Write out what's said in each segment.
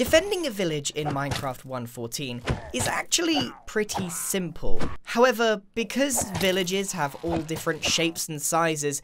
Defending a village in Minecraft 1.14 is actually pretty simple. However, because villages have all different shapes and sizes,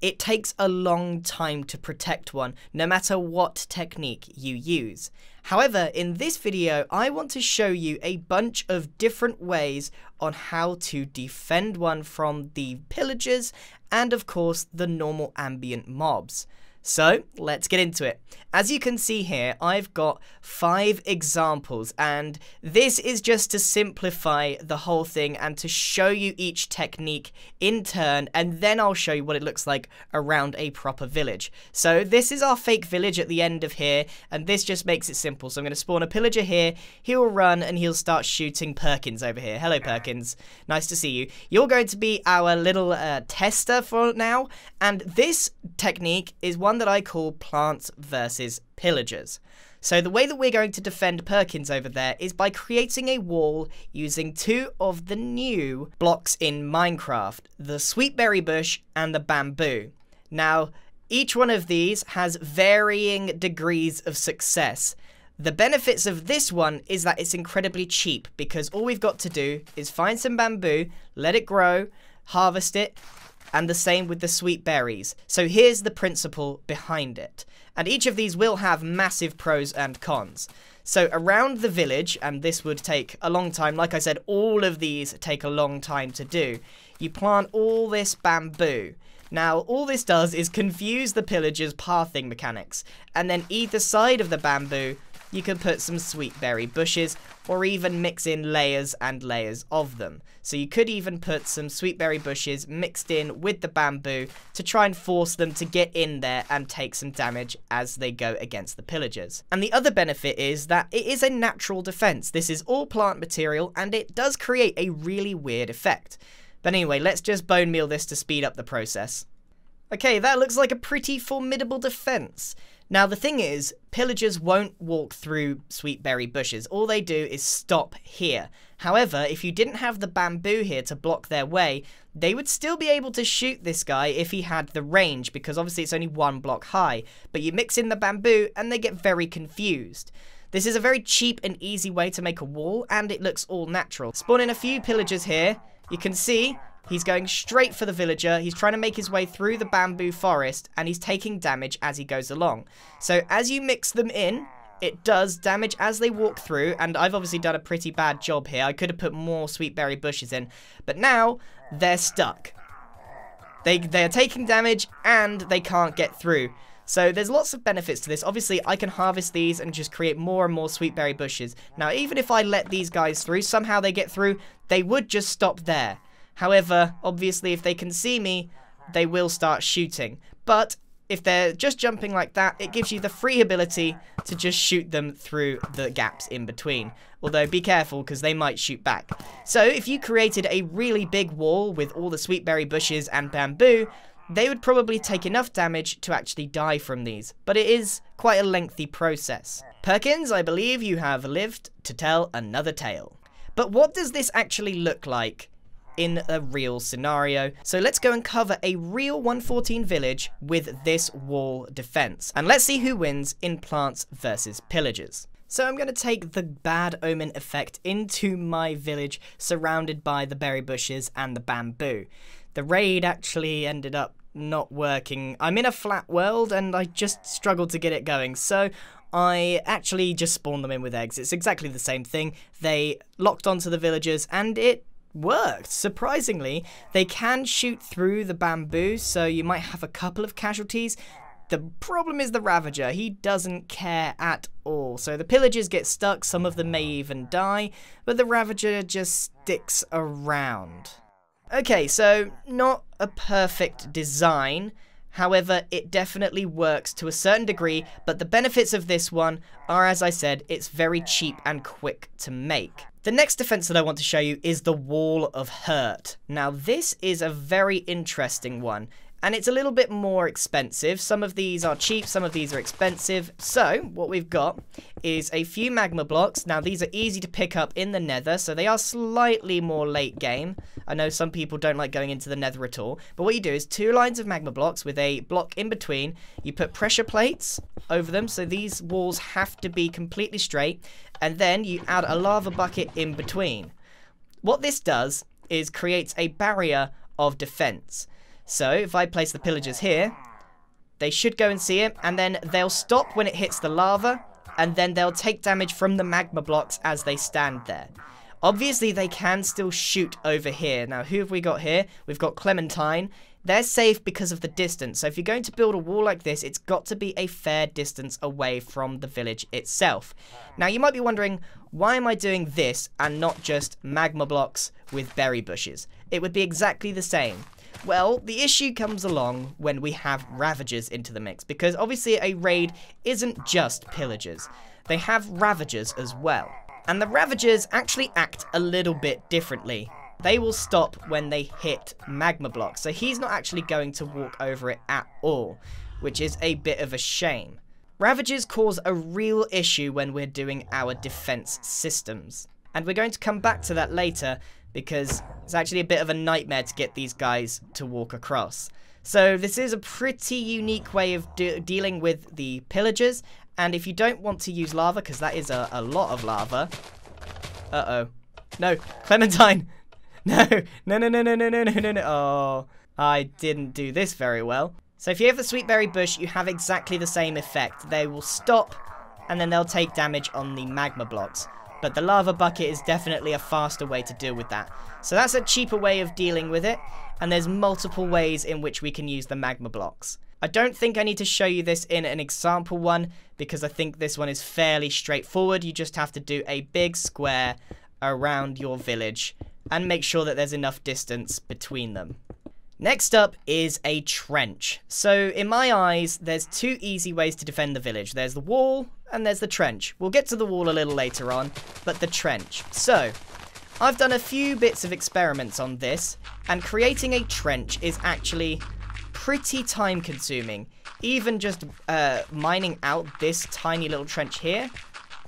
it takes a long time to protect one, no matter what technique you use. However, in this video, I want to show you a bunch of different ways on how to defend one from the pillagers and, of course, the normal ambient mobs. So, let's get into it. As you can see here, I've got 5 examples, and this is just to simplify the whole thing and to show you each technique in turn, and then I'll show you what it looks like around a proper village. So, this is our fake village at the end of here, and this just makes it simple. So, I'm going to spawn a pillager here, he'll run, and he'll start shooting Perkins over here. Hello, Perkins. Nice to see you. You're going to be our little tester for now, and this technique is one that I call plants versus pillagers. So the way that we're going to defend Perkins over there is by creating a wall using 2 of the new blocks in Minecraft, the sweetberry bush and the bamboo. Now, each one of these has varying degrees of success. The benefits of this one is that it's incredibly cheap because all we've got to do is find some bamboo, let it grow, harvest it, and the same with the sweet berries. So here's the principle behind it. And each of these will have massive pros and cons. So around the village, and this would take a long time, like I said, all of these take a long time to do. You plant all this bamboo. Now, all this does is confuse the pillagers' pathing mechanics. And then either side of the bamboo, you can put some sweet berry bushes, or even mix in layers and layers of them. So you could even put some sweet berry bushes mixed in with the bamboo to try and force them to get in there and take some damage as they go against the pillagers. And the other benefit is that it is a natural defense. This is all plant material and it does create a really weird effect. But anyway, let's just bone meal this to speed up the process. Okay, that looks like a pretty formidable defense. Now, the thing is, pillagers won't walk through sweetberry bushes. All they do is stop here. However, if you didn't have the bamboo here to block their way, they would still be able to shoot this guy if he had the range, because obviously it's only 1 block high. But you mix in the bamboo, and they get very confused. This is a very cheap and easy way to make a wall, and it looks all natural. Spawn in a few pillagers here. You can see he's going straight for the villager, he's trying to make his way through the bamboo forest, and he's taking damage as he goes along. So as you mix them in, it does damage as they walk through, and I've obviously done a pretty bad job here. I could have put more sweetberry bushes in, but now they're stuck. They're taking damage, and they can't get through. So there's lots of benefits to this. Obviously, I can harvest these and just create more and more sweetberry bushes. Now, even if I let these guys through, somehow they get through, they would just stop there. However, obviously, if they can see me, they will start shooting. But if they're just jumping like that, it gives you the free ability to just shoot them through the gaps in between. Although, be careful, because they might shoot back. So, if you created a really big wall with all the sweetberry bushes and bamboo, they would probably take enough damage to actually die from these. But it is quite a lengthy process. Perkins, I believe you have lived to tell another tale. But what does this actually look like in a real scenario? So let's go and cover a real 1.14 village with this wall defense. And let's see who wins in plants versus pillagers. So I'm going to take the bad omen effect into my village surrounded by the berry bushes and the bamboo. The raid actually ended up not working. I'm in a flat world and I just struggled to get it going. So I actually just spawned them in with eggs. It's exactly the same thing. They locked onto the villagers and it worked. Surprisingly, they can shoot through the bamboo, so you might have a couple of casualties. The problem is the Ravager. He doesn't care at all. So the pillagers get stuck, some of them may even die, but the Ravager just sticks around. Okay, so not a perfect design. However, it definitely works to a certain degree, but the benefits of this one are, as I said, it's very cheap and quick to make. The next defense that I want to show you is the Wall of Hurt. Now, this is a very interesting one. and it's a little bit more expensive. Some of these are cheap, some of these are expensive. So what we've got is a few magma blocks. Now these are easy to pick up in the nether, so they are slightly more late game. I know some people don't like going into the nether at all, but what you do is 2 lines of magma blocks with a block in between. You put pressure plates over them, so these walls have to be completely straight, and then you add a lava bucket in between. What this does is creates a barrier of defense. So if I place the pillagers here, they should go and see it, and then they'll stop when it hits the lava, and then they'll take damage from the magma blocks as they stand there. Obviously they can still shoot over here. Now who have we got here? We've got Clementine. They're safe because of the distance. So if you're going to build a wall like this, it's got to be a fair distance away from the village itself. Now you might be wondering, why am I doing this and not just magma blocks with berry bushes? It would be exactly the same. Well, the issue comes along when we have ravagers into the mix, because obviously a raid isn't just pillagers. They have ravagers as well. And the ravagers actually act a little bit differently. They will stop when they hit magma blocks, so he's not actually going to walk over it at all, which is a bit of a shame. Ravagers cause a real issue when we're doing our defense systems, and we're going to come back to that later, because it's actually a bit of a nightmare to get these guys to walk across. So this is a pretty unique way of dealing with the pillagers, and if you don't want to use lava, because that is a lot of lava... Uh-oh. No, Clementine! No. Oh, I didn't do this very well. So if you have the sweetberry bush, you have exactly the same effect. They will stop, and then they'll take damage on the magma blocks. But the lava bucket is definitely a faster way to deal with that. So that's a cheaper way of dealing with it, and there's multiple ways in which we can use the magma blocks. I don't think I need to show you this in an example one, because I think this one is fairly straightforward. You just have to do a big square around your village and make sure that there's enough distance between them. Next up is a trench. So in my eyes, there's 2 easy ways to defend the village. There's the wall and there's the trench. We'll get to the wall a little later on, but the trench. So I've done a few bits of experiments on this, and creating a trench is actually pretty time consuming. Even just mining out this tiny little trench here,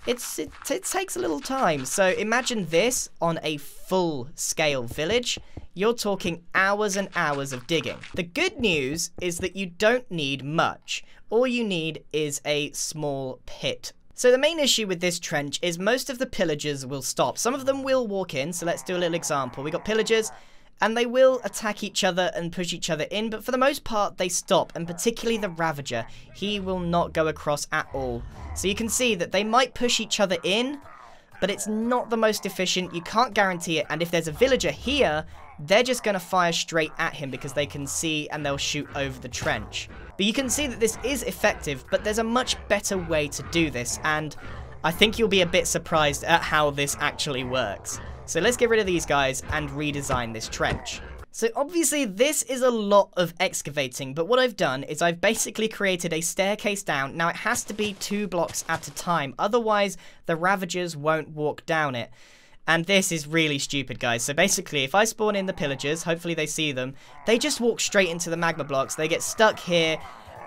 it takes a little time. So imagine this on a full-scale village. You're talking hours and hours of digging. The good news is that you don't need much. All you need is a small pit. So the main issue with this trench is most of the pillagers will stop. Some of them will walk in, so let's do a little example. We got pillagers, and they will attack each other and push each other in, but for the most part they stop, and particularly the Ravager. He will not go across at all. So you can see that they might push each other in, but it's not the most efficient. You can't guarantee it, and if there's a villager here, they're just going to fire straight at him because they can see, and they'll shoot over the trench. But you can see that this is effective, but there's a much better way to do this, and I think you'll be a bit surprised at how this actually works. So let's get rid of these guys and redesign this trench. So obviously this is a lot of excavating, but what I've done is I've basically created a staircase down. Now it has to be 2 blocks at a time, otherwise the Ravagers won't walk down it. And this is really stupid, guys. So basically, if I spawn in the pillagers, hopefully they see them, they just walk straight into the magma blocks, they get stuck here,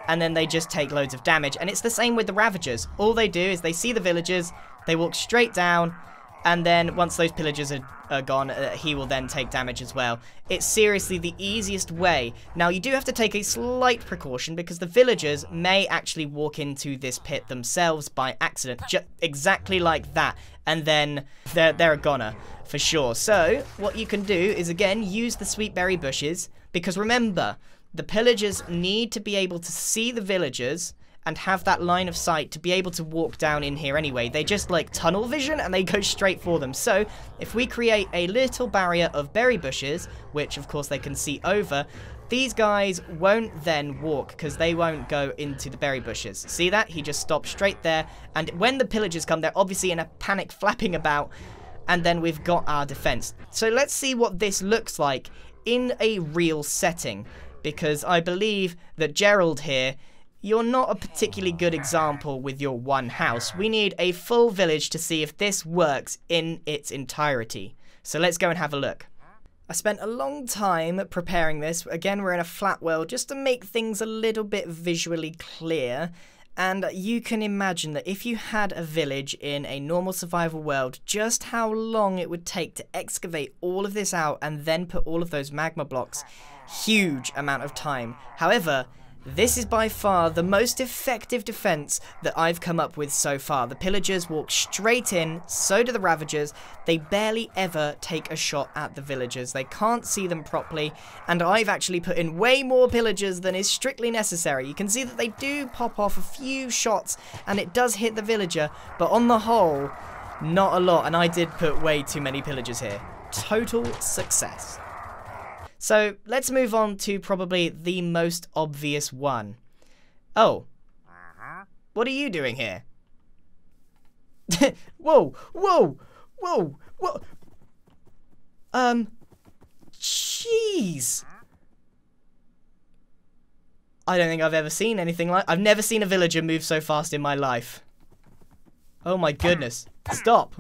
and then they just take loads of damage. And it's the same with the Ravagers. All they do is they see the villagers, they walk straight down, and then once those pillagers are gone, he will then take damage as well. It's seriously the easiest way. Now, you do have to take a slight precaution, because the villagers may actually walk into this pit themselves by accident, exactly like that, and then they're a goner, for sure. So, what you can do is, again, use the sweetberry bushes, because remember, the pillagers need to be able to see the villagers and have that line of sight to be able to walk down in here anyway. They just like tunnel vision and they go straight for them. So if we create a little barrier of berry bushes, which of course they can see over, these guys won't then walk because they won't go into the berry bushes. See that? He just stopped straight there. And when the pillagers come, they're obviously in a panic, flapping about, and then we've got our defense. So let's see what this looks like in a real setting, because I believe that Gerald here, you're not a particularly good example with your 1 house. We need a full village to see if this works in its entirety. So let's go and have a look. I spent a long time preparing this. Again, we're in a flat world, just to make things a little bit visually clear. And you can imagine that if you had a village in a normal survival world, just how long it would take to excavate all of this out and then put all of those magma blocks. Huge amount of time. However, this is by far the most effective defense that I've come up with so far. The pillagers walk straight in, so do the ravagers. They barely ever take a shot at the villagers. They can't see them properly, and I've actually put in way more pillagers than is strictly necessary. You can see that they do pop off a few shots, and it does hit the villager, but on the whole, not a lot, and I did put way too many pillagers here. Total success. So let's move on to probably the most obvious one. Oh, what are you doing here? Whoa, whoa, whoa, whoa. Jeez. I don't think I've ever seen anything like, I've never seen a villager move so fast in my life. Oh my goodness, stop.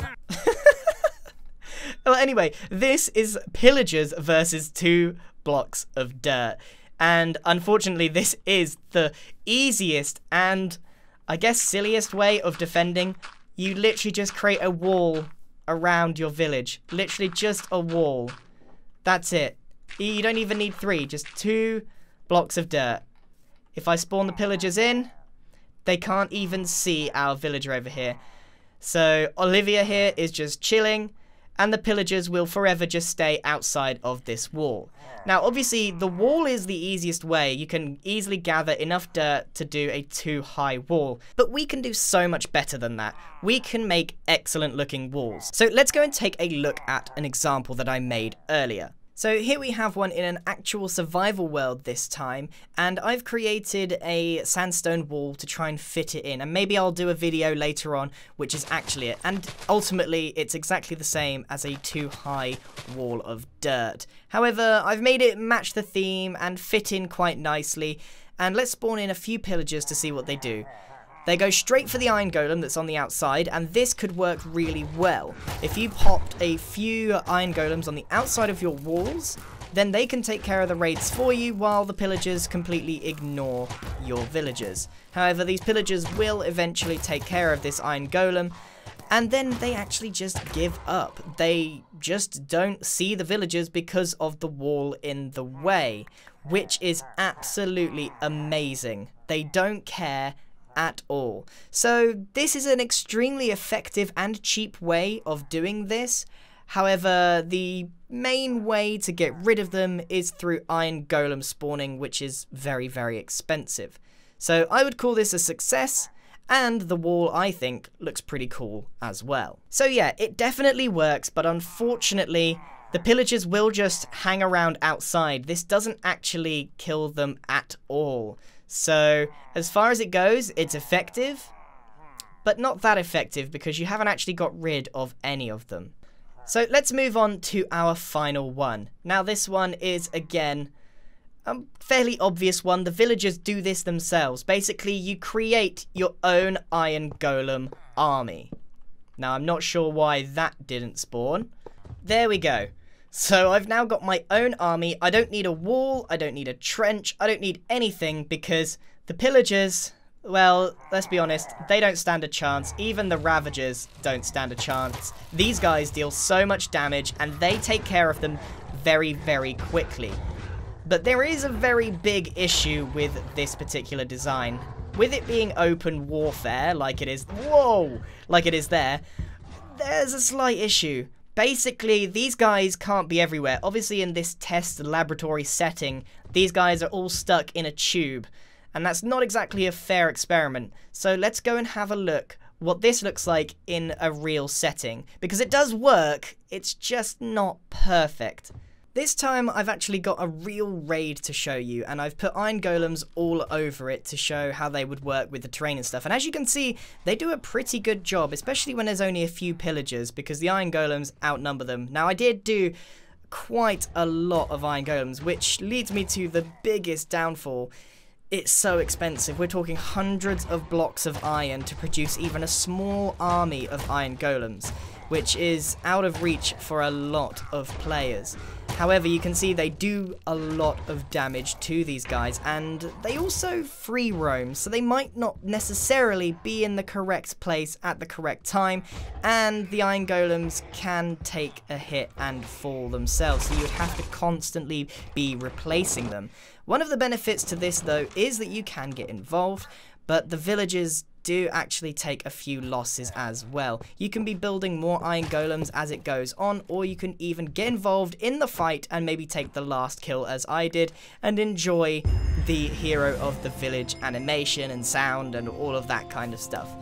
Well, anyway, this is pillagers versus 2 blocks of dirt. And unfortunately, this is the easiest and, I guess, silliest way of defending. You literally just create a wall around your village. Literally just a wall. That's it. You don't even need 3, just 2 blocks of dirt. If I spawn the pillagers in, they can't even see our villager over here. So, Olivia here is just chilling. And the pillagers will forever just stay outside of this wall. Now, obviously, the wall is the easiest way. You can easily gather enough dirt to do a too high wall. But we can do so much better than that. We can make excellent looking walls. So let's go and take a look at an example that I made earlier. So here we have one in an actual survival world this time, and I've created a sandstone wall to try and fit it in, and maybe I'll do a video later on which is actually it, and ultimately it's exactly the same as a too high wall of dirt. However, I've made it match the theme and fit in quite nicely, and let's spawn in a few pillagers to see what they do. They go straight for the iron golem that's on the outside, and this could work really well. If you popped a few iron golems on the outside of your walls, then they can take care of the raids for you while the pillagers completely ignore your villagers. However, these pillagers will eventually take care of this iron golem, and then they actually just give up. They just don't see the villagers because of the wall in the way, which is absolutely amazing. They don't care at all. So this is an extremely effective and cheap way of doing this. However, the main way to get rid of them is through iron golem spawning, which is very, very expensive. So I would call this a success, and the wall, I think, looks pretty cool as well. So yeah, it definitely works, but unfortunately, the pillagers will just hang around outside. This doesn't actually kill them at all. So, as far as it goes, it's effective, but not that effective because you haven't actually got rid of any of them. So, let's move on to our final one. Now, this one is, again, a fairly obvious one. The villagers do this themselves. Basically, you create your own iron golem army. Now, I'm not sure why that didn't spawn. There we go. So I've now got my own army. I don't need a wall, I don't need a trench, I don't need anything because the pillagers, well, let's be honest, they don't stand a chance. Even the ravagers don't stand a chance. These guys deal so much damage and they take care of them very, very quickly. But there is a very big issue with this particular design. With it being open warfare, like it is there, there's a slight issue. Basically, these guys can't be everywhere. Obviously, in this test laboratory setting, these guys are all stuck in a tube. And that's not exactly a fair experiment. So let's go and have a look what this looks like in a real setting. Because it does work, it's just not perfect. This time, I've actually got a real raid to show you, and I've put iron golems all over it to show how they would work with the terrain and stuff. And as you can see, they do a pretty good job, especially when there's only a few pillagers, because the iron golems outnumber them. Now, I did do quite a lot of iron golems, which leads me to the biggest downfall. It's so expensive. We're talking hundreds of blocks of iron to produce even a small army of iron golems, which is out of reach for a lot of players. However, you can see they do a lot of damage to these guys, and they also free roam, so they might not necessarily be in the correct place at the correct time, and the iron golems can take a hit and fall themselves, so you would have to constantly be replacing them. One of the benefits to this, though, is that you can get involved, but the villagers do actually take a few losses as well. You can be building more iron golems as it goes on, or you can even get involved in the fight and maybe take the last kill as I did and enjoy the hero of the village animation and sound and all of that kind of stuff.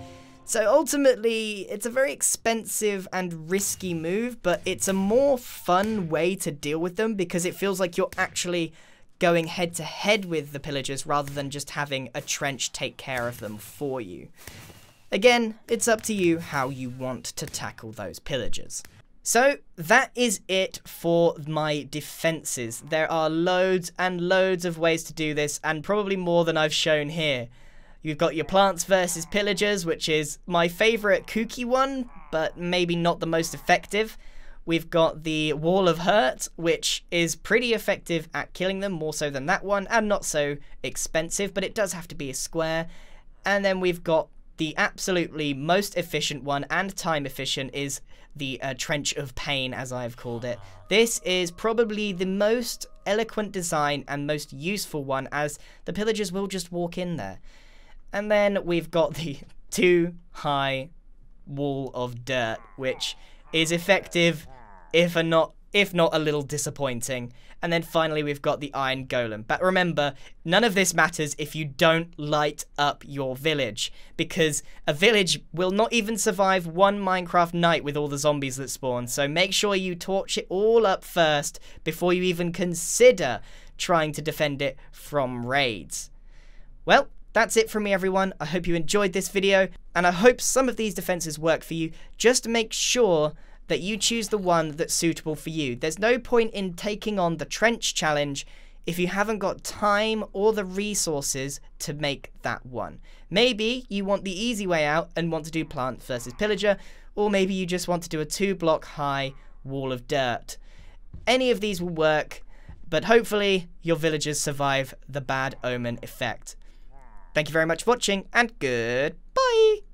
So ultimately, it's a very expensive and risky move, but it's a more fun way to deal with them because it feels like you're actually going head to head with the pillagers rather than just having a trench take care of them for you. Again, it's up to you how you want to tackle those pillagers. So that is it for my defenses. There are loads and loads of ways to do this, and probably more than I've shown here. You've got your plants versus pillagers, which is my favorite kooky one, but maybe not the most effective. We've got the Wall of Hurt, which is pretty effective at killing them, more so than that one, and not so expensive, but it does have to be a square. And then we've got the absolutely most efficient one, and time efficient, is the Trench of Pain, as I've called it. This is probably the most eloquent design and most useful one, as the pillagers will just walk in there. And then we've got the Too High Wall of Dirt, which is effective, if not a little disappointing. And then finally we've got the Iron Golem. But remember, none of this matters if you don't light up your village, because a village will not even survive one Minecraft night with all the zombies that spawn. So make sure you torch it all up first before you even consider trying to defend it from raids. Well, that's it from me, everyone. I hope you enjoyed this video, and I hope some of these defenses work for you. Just make sure that you choose the one that's suitable for you. There's no point in taking on the trench challenge if you haven't got time or the resources to make that one. Maybe you want the easy way out and want to do plant versus pillager, or maybe you just want to do a 2-block high wall of dirt. Any of these will work, but hopefully your villagers survive the bad omen effect. Thank you very much for watching, and goodbye!